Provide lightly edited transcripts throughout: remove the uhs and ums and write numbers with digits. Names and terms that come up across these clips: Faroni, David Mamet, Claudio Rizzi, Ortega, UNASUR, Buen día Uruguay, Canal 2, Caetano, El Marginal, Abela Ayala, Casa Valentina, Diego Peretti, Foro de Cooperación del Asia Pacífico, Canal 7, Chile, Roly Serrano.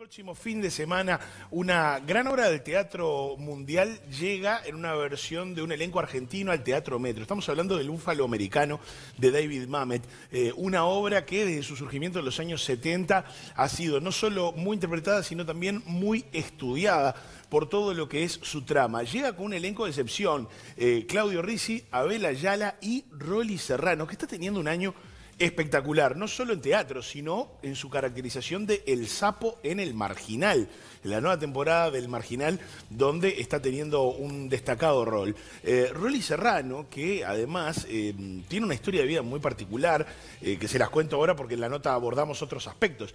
Próximo fin de semana, una gran obra del Teatro Mundial llega en una versión de un elenco argentino al Teatro Metro. Estamos hablando del Búfalo Americano de David Mamet, una obra que desde su surgimiento en los años 70 ha sido no solo muy interpretada, sino también muy estudiada por todo lo que es su trama. Llega con un elenco de excepción, Claudio Rizzi, Abela Ayala y Roly Serrano, que está teniendo un año espectacular, no solo en teatro, sino en su caracterización de El Sapo en El Marginal, la nueva temporada del Marginal, donde está teniendo un destacado rol. Roly Serrano, que además tiene una historia de vida muy particular, que se las cuento ahora porque en la nota abordamos otros aspectos.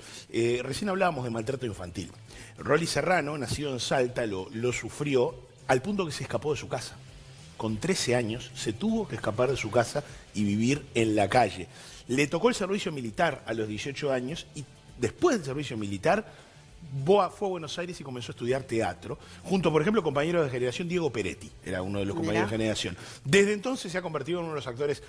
Recién hablábamos de maltrato infantil. Roly Serrano, nacido en Salta, lo sufrió al punto que se escapó de su casa. Con 13 años se tuvo que escapar de su casa y vivir en la calle. Le tocó el servicio militar a los 18 años y después del servicio militar fue a Buenos Aires y comenzó a estudiar teatro, junto, por ejemplo, compañero de generación Diego Peretti, era uno de los compañeros de generación. Desde entonces se ha convertido en uno de los actores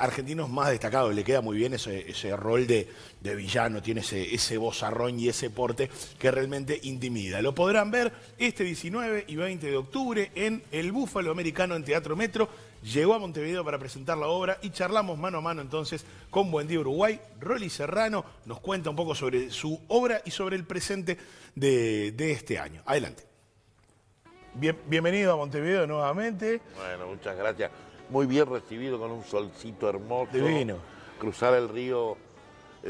argentinos más destacados, le queda muy bien ese rol de villano, tiene ese vozarrón y ese porte que realmente intimida. Lo podrán ver este 19 y 20 de octubre en El Búfalo Americano en Teatro Metro. Llegó a Montevideo para presentar la obra y charlamos mano a mano entonces con Buen Día Uruguay. Roly Serrano nos cuenta un poco sobre su obra y sobre el presente de este año. Adelante. Bienvenido a Montevideo nuevamente. Bueno, muchas gracias. Muy bien recibido con un solcito hermoso. Divino. Cruzar el río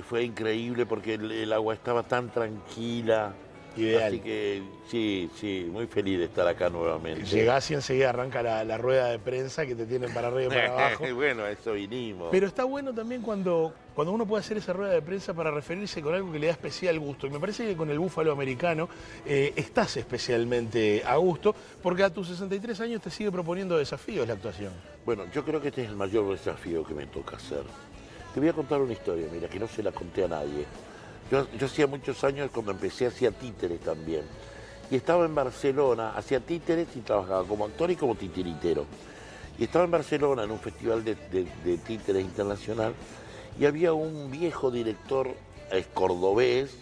fue increíble porque el agua estaba tan tranquila. Ideal. Así que sí, muy feliz de estar acá nuevamente. Llegás y enseguida arranca la rueda de prensa que te tienen para arriba y para abajo. Bueno, eso vinimos. Pero está bueno también cuando uno puede hacer esa rueda de prensa para referirse con algo que le da especial gusto. Y me parece que con El Búfalo Americano estás especialmente a gusto, porque a tus 63 años te sigue proponiendo desafíos la actuación. Bueno, yo creo que este es el mayor desafío que me toca hacer. Te voy a contar una historia, mira, que no se la conté a nadie. Yo hacía muchos años cuando empecé, hacía títeres también. Y estaba en Barcelona, hacía títeres y trabajaba como actor y como titiritero. Y estaba en Barcelona en un festival de títeres internacional y había un viejo director cordobés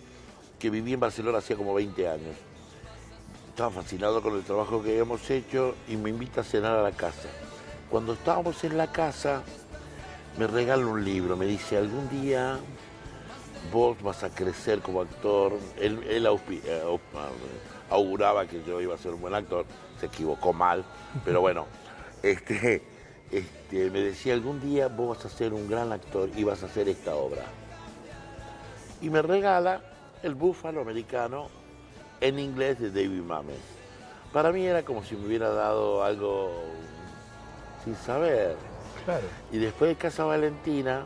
que vivía en Barcelona hacía como 20 años. Estaba fascinado con el trabajo que habíamos hecho y me invita a cenar a la casa. Cuando estábamos en la casa, me regala un libro, me dice, algún día vos vas a crecer como actor. Él auguraba que yo iba a ser un buen actor, se equivocó mal, pero bueno, me decía, algún día vos vas a ser un gran actor y vas a hacer esta obra. Y me regala El Búfalo Americano en inglés de David Mamet. Para mí era como si me hubiera dado algo sin saber. Claro. Y después de Casa Valentina,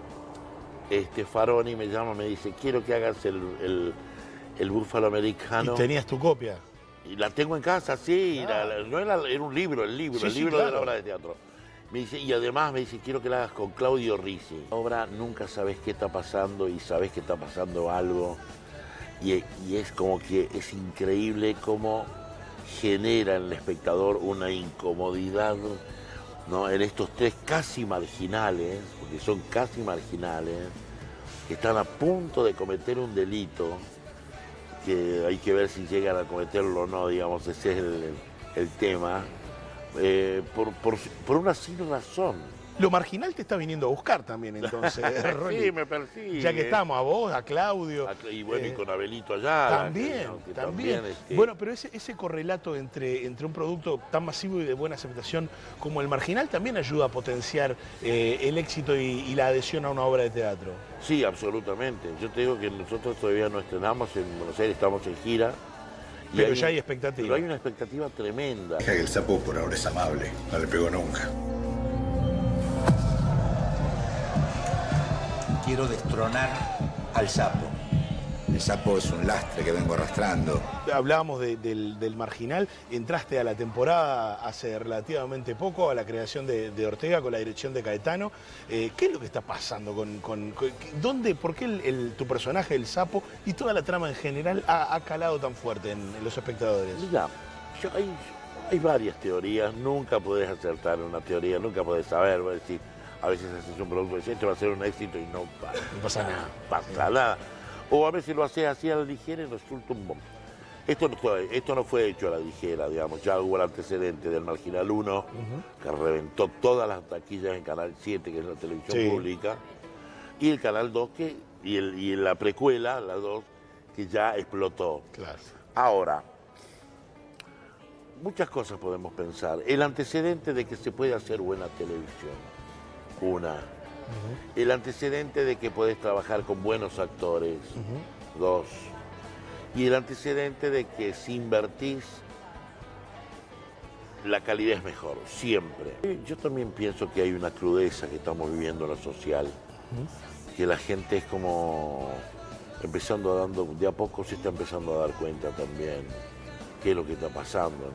Faroni me llama, me dice, quiero que hagas el Búfalo Americano. ¿Y tenías tu copia? Y la tengo en casa, sí. Ah. Era un libro, el libro claro, de la obra de teatro. Me dice, y además me dice, quiero que la hagas con Claudio Rizzi. La obra nunca sabes qué está pasando y sabes que está pasando algo. Y es como que es increíble cómo genera en el espectador una incomodidad, ¿no? En estos tres casi marginales, porque son casi marginales, que están a punto de cometer un delito, que hay que ver si llegan a cometerlo o no, digamos, ese es el tema, por una sin razón. Lo marginal te está viniendo a buscar también, entonces. Sí, me persigue. Ya que estamos, a vos, a Claudio. Y bueno, y con Abelito allá. También. Bueno, pero ese correlato entre un producto tan masivo y de buena aceptación como El Marginal también ayuda a potenciar el éxito y la adhesión a una obra de teatro. Sí, absolutamente. Yo te digo que nosotros todavía no estrenamos en Buenos Aires, estamos en gira. Pero ya hay expectativa. Pero hay una expectativa tremenda. El sapo por ahora es amable, no le pegó nunca. Quiero destronar al sapo. El sapo es un lastre que vengo arrastrando. Hablábamos del Marginal. Entraste a la temporada hace relativamente poco, a la creación de Ortega con la dirección de Caetano. ¿Qué es lo que está pasando? ¿Por qué tu personaje, el sapo, y toda la trama en general ha calado tan fuerte en los espectadores? Mira, hay varias teorías. Nunca podés acertar una teoría, nunca podés saber, voy a decir. A veces haces un producto y este va a ser un éxito y no pasa nada. O a veces lo haces así a la ligera y resulta un bombo. Esto no fue hecho a la ligera, digamos. Ya hubo el antecedente del Marginal 1, que reventó todas las taquillas en Canal 7, que es la televisión pública, y el Canal 2, y la precuela, la 2, que ya explotó. Claro. Ahora, muchas cosas podemos pensar. El antecedente de que se puede hacer buena televisión, una. El antecedente de que podés trabajar con buenos actores, dos. Y el antecedente de que si invertís, la calidad es mejor, siempre. Yo también pienso que hay una crudeza que estamos viviendo en lo social, que la gente es como empezando a de a poco se está empezando a dar cuenta también qué es lo que está pasando,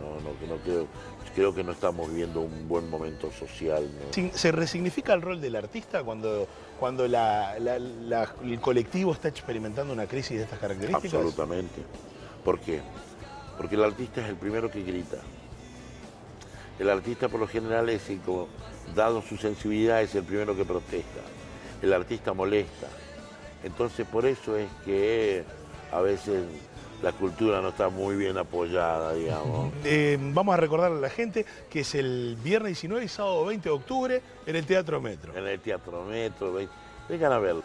creo que no estamos viviendo un buen momento social, ¿no? ¿Se resignifica el rol del artista cuando el colectivo está experimentando una crisis de estas características? Absolutamente. ¿Por qué? Porque el artista es el primero que grita. El artista por lo general es, como, dado su sensibilidad, es el primero que protesta. El artista molesta. Entonces por eso es que a veces la cultura no está muy bien apoyada, digamos. Vamos a recordarle a la gente que es el viernes 19 y sábado 20 de octubre en el Teatro Metro. En el Teatro Metro. Vengan a verlo.